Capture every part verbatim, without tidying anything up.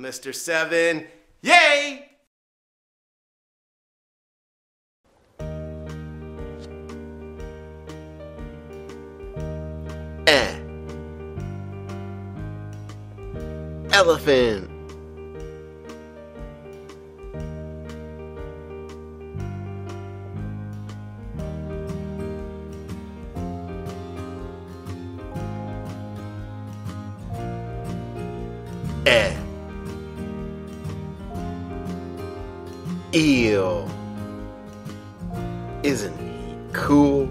Mister seven, yay! Eh. Elephant. Eh. Eel. Isn't he cool?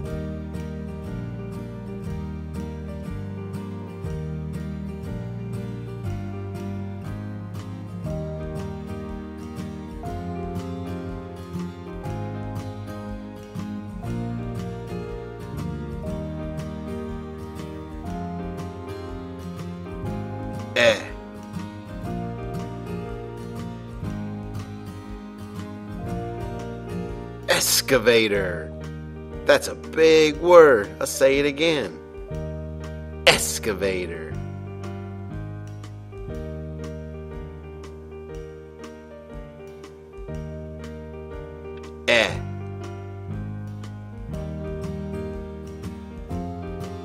Eh. Excavator. That's a big word. I'll say it again. Excavator. Eh.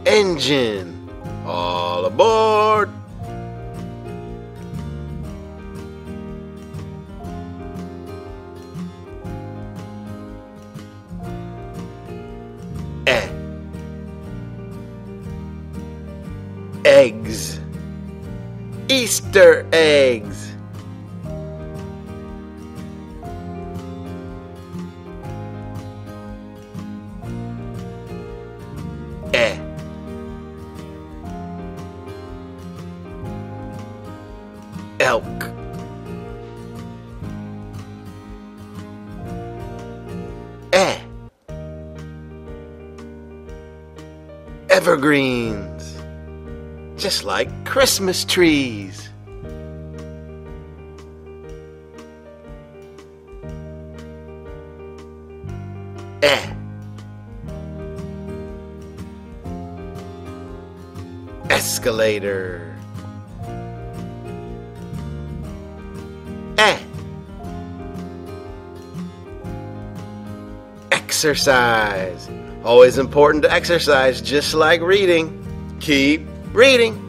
Engine. All aboard. Eggs. Easter eggs. Eh. Elk. Eh. Evergreens. Just like Christmas trees. Eh. Escalator. Eh. Exercise. Always important to exercise, just like reading. Keep reading.